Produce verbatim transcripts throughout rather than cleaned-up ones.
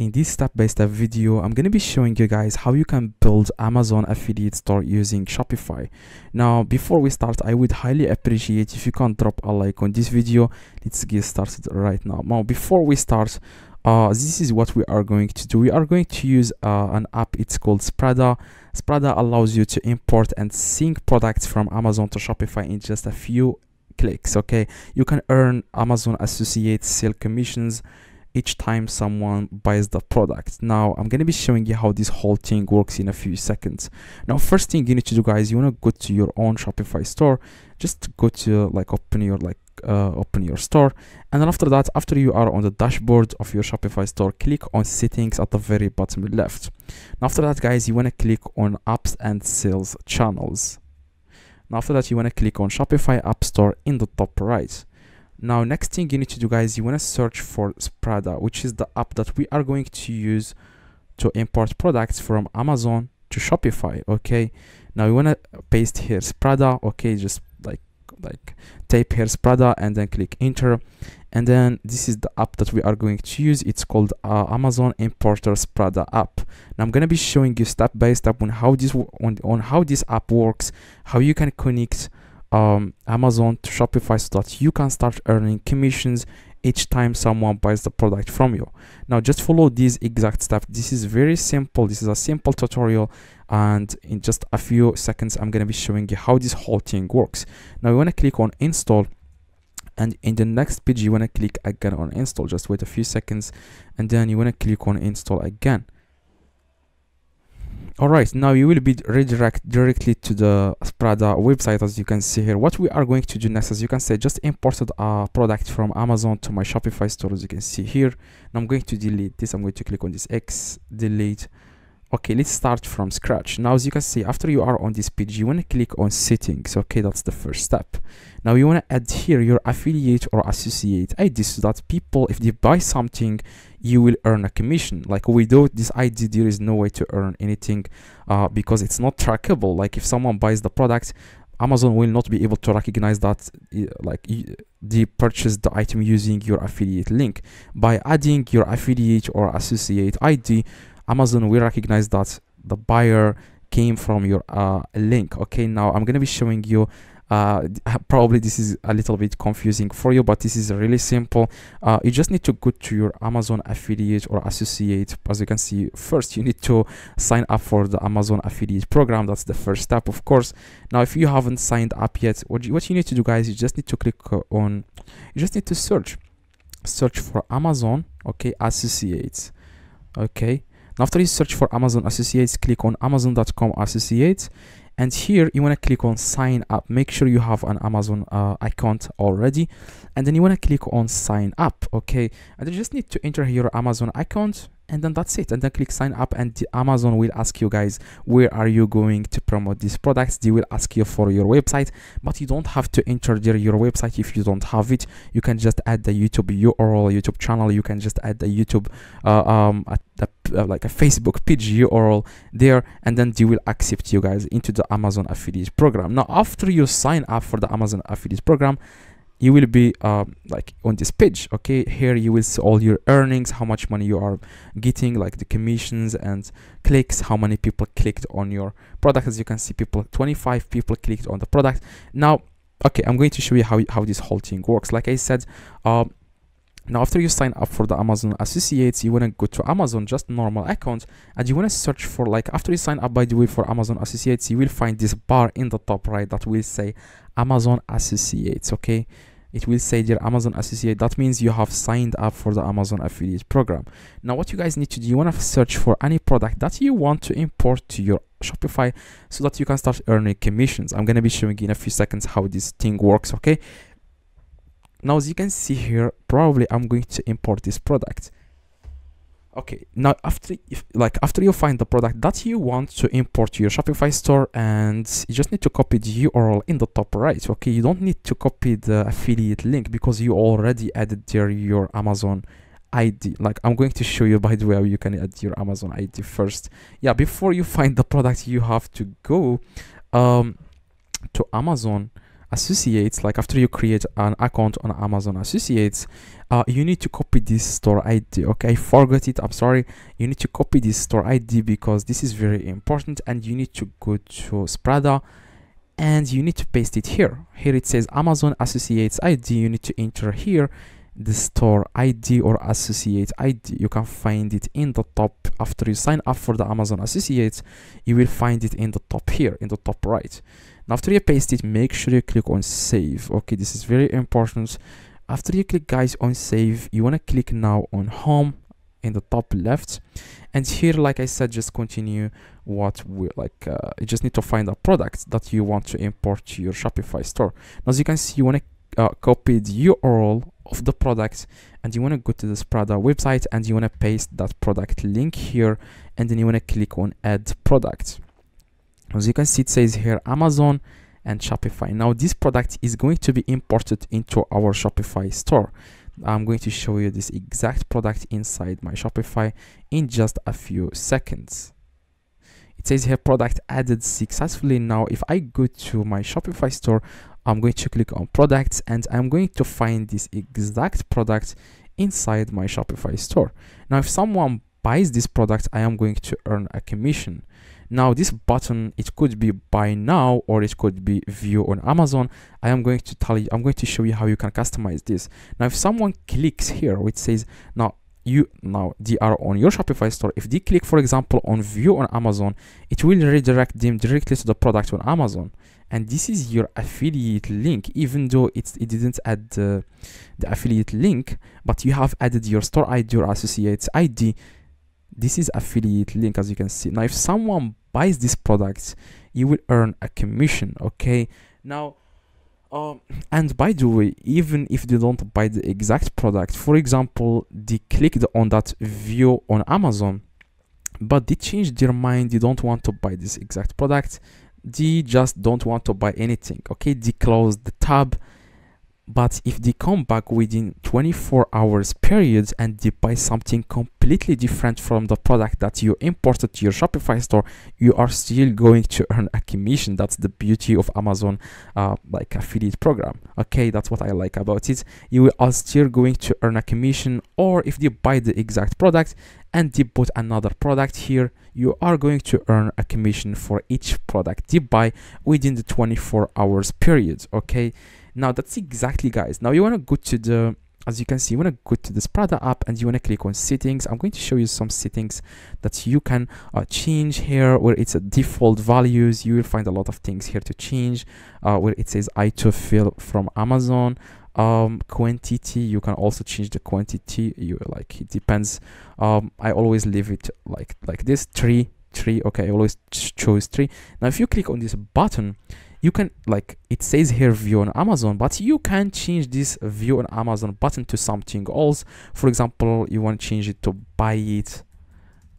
In this step-by-step video, I'm going to be showing you guys how you can build Amazon affiliate store using Shopify. Now, before we start, I would highly appreciate if you can drop a like on this video. Let's get started right now. Now, before we start, uh, this is what we are going to do. We are going to use uh, an app. It's called Sprada. Sprada allows you to import and sync products from Amazon to Shopify in just a few clicks, okay? You can earn Amazon Associates sale commissions each time someone buys the product. Now I'm going to be showing you how this whole thing works in a few seconds. Now first thing you need to do, guys, you want to go to your own Shopify store. Just go to like open your like uh, open your store, and then after that, after you are on the dashboard of your Shopify store, click on settings at the very bottom left. Now after that, guys, you want to click on apps and sales channels. Now after that, you want to click on Shopify App Store in the top right. Now, next thing you need to do, guys, you want to search for Sprada, which is the app that we are going to use to import products from Amazon to Shopify, okay? Now, you want to paste here Sprada, okay? Just like, like type here Sprada and then click enter. And then this is the app that we are going to use. It's called uh, Amazon Importer Sprada app. Now, I'm going to be showing you step by step on how this, on, on how this app works, how you can connect Um, Amazon to Shopify so that you can start earning commissions each time someone buys the product from you. Now just follow these exact steps. This is very simple. This is a simple tutorial, and in just a few seconds I'm going to be showing you how this whole thing works. Now you want to click on install, and in the next page you want to click again on install. Just wait a few seconds, and then you want to click on install again. Alright, now you will be redirected directly to the Sprada website, as you can see here. What we are going to do next is, you can say, just imported a product from Amazon to my Shopify store, as you can see here. Now I'm going to delete this. I'm going to click on this X, delete. Okay, let's start from scratch. Now, as you can see, after you are on this page, you want to click on settings. Okay, that's the first step. Now you want to add here your affiliate or associate I D so that people, if they buy something, you will earn a commission. Like without this I D, there is no way to earn anything uh, because it's not trackable. Like if someone buys the product, Amazon will not be able to recognize that like they purchased the item using your affiliate link. By adding your affiliate or associate I D, Amazon will recognize that the buyer came from your uh, link. Okay, now I'm going to be showing you Uh, probably this is a little bit confusing for you, but this is really simple. Uh, you just need to go to your Amazon affiliate or associate. As you can see, first you need to sign up for the Amazon affiliate program. That's the first step, of course. Now if you haven't signed up yet, what you, what you need to do, guys, you just need to click on, you just need to search search for Amazon, okay, associates, okay. Now after you search for Amazon associates, click on amazon dot com associates. And here you want to click on sign up. Make sure you have an Amazon uh, account already, and then you want to click on sign up, okay? And you just need to enter your Amazon account, and then that's it. And then click sign up, and the Amazon will ask you, guys, where are you going to promote these products? They will ask you for your website, but you don't have to enter there your website. If you don't have it, you can just add the YouTube U R L, YouTube channel. You can just add the YouTube uh, um at the, uh, like a Facebook page U R L there, and then they will accept you, guys, into the Amazon affiliate program. Now after you sign up for the Amazon affiliate program, you will be uh, like on this page, okay? Here you will see all your earnings, how much money you are getting, like the commissions and clicks, how many people clicked on your product. As you can see, people, twenty-five people clicked on the product. Now, okay, I'm going to show you how, how this whole thing works. Like I said, um, now after you sign up for the Amazon Associates, you want to go to Amazon, just normal account, and you want to search for, like, after you sign up, by the way, for Amazon Associates, you will find this bar in the top right that will say Amazon Associates, okay? It will say there Amazon Associate. That means you have signed up for the Amazon affiliate program. Now what you guys need to do, you want to search for any product that you want to import to your Shopify so that you can start earning commissions. I'm going to be showing you in a few seconds how this thing works, okay? Now as you can see here, probably I'm going to import this product. Okay, now after if like after you find the product that you want to import to your Shopify store, and you just need to copy the U R L in the top right, okay? You don't need to copy the affiliate link because you already added there your Amazon I D. Like I'm going to show you, by the way, how you can add your Amazon I D first. Yeah, before you find the product, you have to go um to Amazon Associates, like after you create an account on Amazon Associates, uh, you need to copy this store I D. Okay, I forgot it, I'm sorry. You need to copy this store I D because this is very important, and you need to go to Sprada and you need to paste it here. Here it says Amazon Associates I D. You need to enter here the store I D or associate I D. You can find it in the top. After you sign up for the Amazon Associates, you will find it in the top here, in the top right. Now, after you paste it, make sure you click on save. Okay, this is very important. After you click, guys, on save, you want to click now on home in the top left, and here, like I said, just continue what we like. uh, you just need to find a product that you want to import to your Shopify store. Now, as you can see, you want to Uh, copy the U R L of the product, and you want to go to the Sprada website and you want to paste that product link here, and then you want to click on add product. As you can see, it says here Amazon and Shopify. Now this product is going to be imported into our Shopify store. I'm going to show you this exact product inside my Shopify in just a few seconds. It says here product added successfully. Now if I go to my Shopify store, I'm going to click on products and I'm going to find this exact product inside my Shopify store. Now, if someone buys this product, I am going to earn a commission. Now, this button, it could be buy now or it could be view on Amazon. I am going to tell you, I'm going to show you how you can customize this. Now, if someone clicks here, which says now you now they are on your Shopify store. If they click, for example, on view on Amazon, it will redirect them directly to the product on Amazon. And this is your affiliate link, even though it's, it didn't add uh, the affiliate link, but you have added your store I D or associates I D. This is affiliate link, as you can see. Now, if someone buys this product, you will earn a commission, okay? Now, um, and by the way, even if they don't buy the exact product, for example, they clicked on that view on Amazon, but they changed their mind, they don't want to buy this exact product, they just don't want to buy anything, okay? They close the tab, but if they come back within twenty-four hours period and they buy something completely different from the product that you imported to your Shopify store, you are still going to earn a commission. That's the beauty of Amazon uh, like affiliate program, okay? That's what I like about it. You are still going to earn a commission, or if they buy the exact product and they bought another product here, you are going to earn a commission for each product they buy within the twenty-four hours period, okay? Now that's exactly, guys. Now you want to go to the, as you can see, you want to go to the Sprada app and you want to click on settings. I'm going to show you some settings that you can uh, change here, where it's a default values. You will find a lot of things here to change, uh, where it says I to fill from Amazon, um quantity. You can also change the quantity, you like, it depends. um I always leave it like like this, three three, okay? I always ch choose three. Now if you click on this button, you can, like it says here view on Amazon, but you can change this view on Amazon button to something else. For example, you want to change it to buy it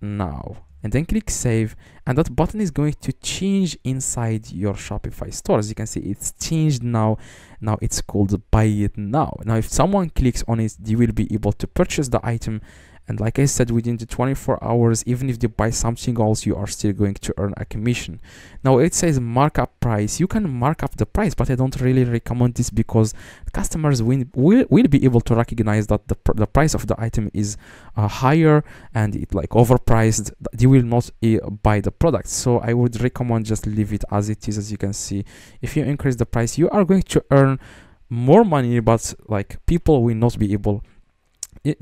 now, and then click save, and that button is going to change inside your Shopify store. As you can see, it's changed now. Now it's called buy it now. Now if someone clicks on it, they will be able to purchase the item, and like I said, within the twenty-four hours, even if they buy something else, you are still going to earn a commission. Now it says markup price. You can mark up the price, but I don't really recommend this because customers will, will, will be able to recognize that the, pr the price of the item is uh, higher and it like overpriced. They will not uh, buy the product. So I would recommend just leave it as it is. As you can see, if you increase the price, you are going to earn more money, but like people will not be able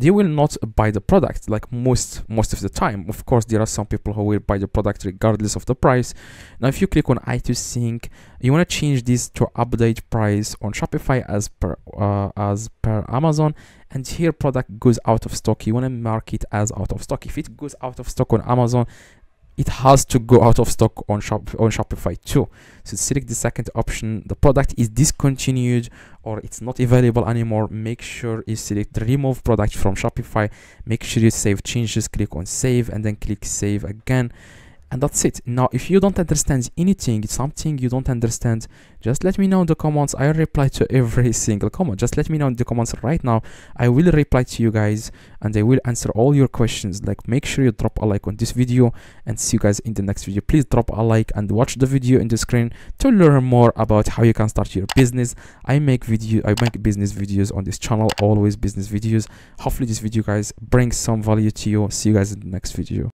they will not buy the product, like most most of the time. Of course, there are some people who will buy the product regardless of the price. Now if you click on I to sync, you want to change this to update price on Shopify as per uh, as per Amazon, and here product goes out of stock, you want to mark it as out of stock. If it goes out of stock on Amazon, it has to go out of stock on shop on Shopify too. So select the second option, the product is discontinued or it's not available anymore. Make sure you select remove product from Shopify. Make sure you save changes, click on save, and then click save again. And that's it. Now, if you don't understand anything, something you don't understand, just let me know in the comments. I reply to every single comment. Just let me know in the comments right now. I will reply to you guys and I will answer all your questions. Like, make sure you drop a like on this video and see you guys in the next video. Please drop a like and watch the video in the screen to learn more about how you can start your business. I make video, I make business videos on this channel, always business videos. Hopefully this video, guys, brings some value to you. See you guys in the next video.